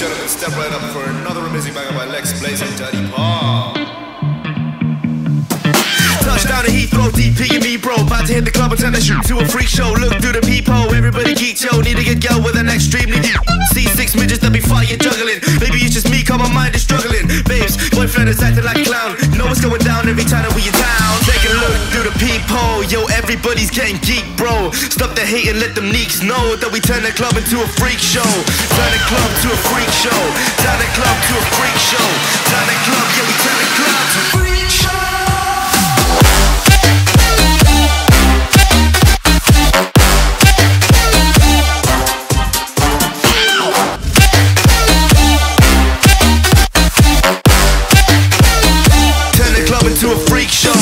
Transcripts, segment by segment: gentlemen, step right up for another amazing banger by Lex Blaze and Dirty Palm. Touchdown to Heathrow, DP and me, bro. About to hit the club and turn the shoot to a freak show. Look through the peephole, everybody geek, yo. Need to get go with an extremely deep. See six midgets that be fire juggling. Maybe it's just me, cause my mind is struggling. Babes, boyfriend is acting like a clown. Know what's going down every time that we are down. Take a look through the peephole, yo. Everybody's getting geek, bro. Stop the hate and let them neeks know that we turn the club into a freak show. Turn the club to a freak show. Turn the club to a freak show. Turn the club, yeah, we turn the club to a freak show. To a freak show.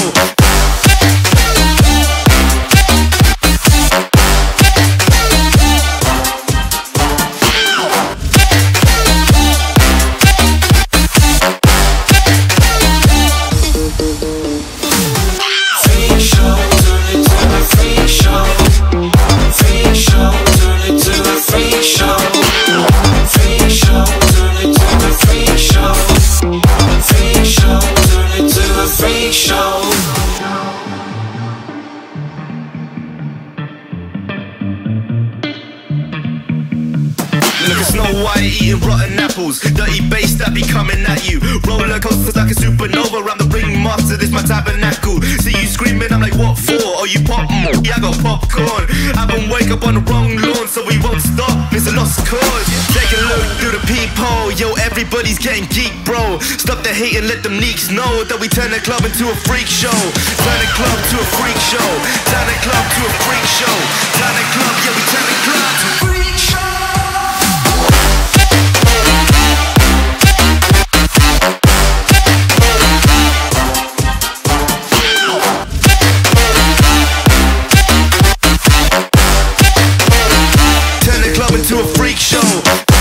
Look at Snow White eating rotten apples. Dirty bass that be coming at you. Roller coasters like a supernova. I'm the ringmaster, this my tabernacle. See you screaming, I'm like, what for? Are you poppin'? Yeah, I got popcorn. I been wake up on the wrong lawn, so we won't stop. It's a lost cause. Take a look through the peephole, yo. Everybody's getting geek, bro. Stop the hate and let them neeks know that we turn the club into a freak show. Turn the club to a freak show. Turn the club to a freak show. Turn the club, yeah, we turn the club to a freak show. To a freak show.